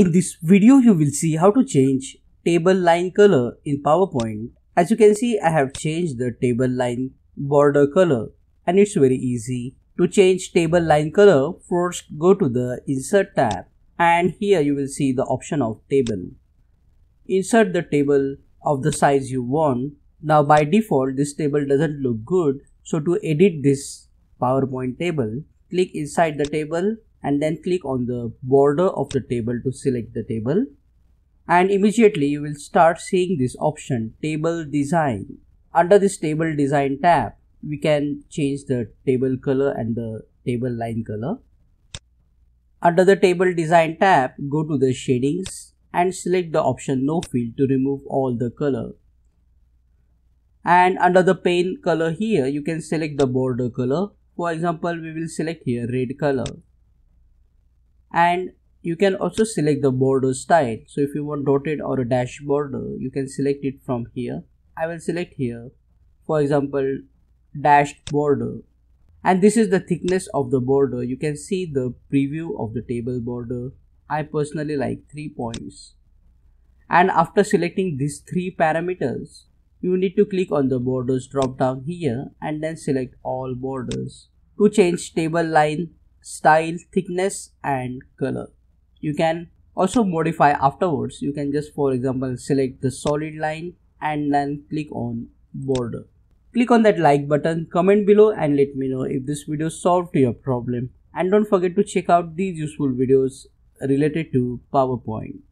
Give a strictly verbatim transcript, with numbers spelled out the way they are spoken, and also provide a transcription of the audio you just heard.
In this video, you will see how to change table line color in PowerPoint. As you can see, I have changed the table line border color, and it's very easy. To change table line color, first go to the Insert tab, and here you will see the option of table. Insert the table of the size you want. Now by default, this table doesn't look good. So to edit this PowerPoint table, click inside the table and then click on the border of the table to select the table. And immediately you will start seeing this option, Table Design. Under this Table Design tab, we can change the table color and the table line color. Under the Table Design tab, go to the Shadings and select the option No Fill to remove all the color. And under the Paint color here, you can select the border color. For example, we will select here red color. And you can also select the border style. So if you want dotted or a dash border, you can select it from here. I will select here, for example, dashed border. And this is the thickness of the border. You can see the preview of the table border. I personally like three points. And after selecting these three parameters, you need to click on the borders drop down here and then select all borders. To change table line, style, thickness and color, you can also modify afterwards. You can just, for example, select the solid line and then click on border. Click on that like button, comment below and let me know if this video solved your problem. And don't forget to check out these useful videos related to PowerPoint.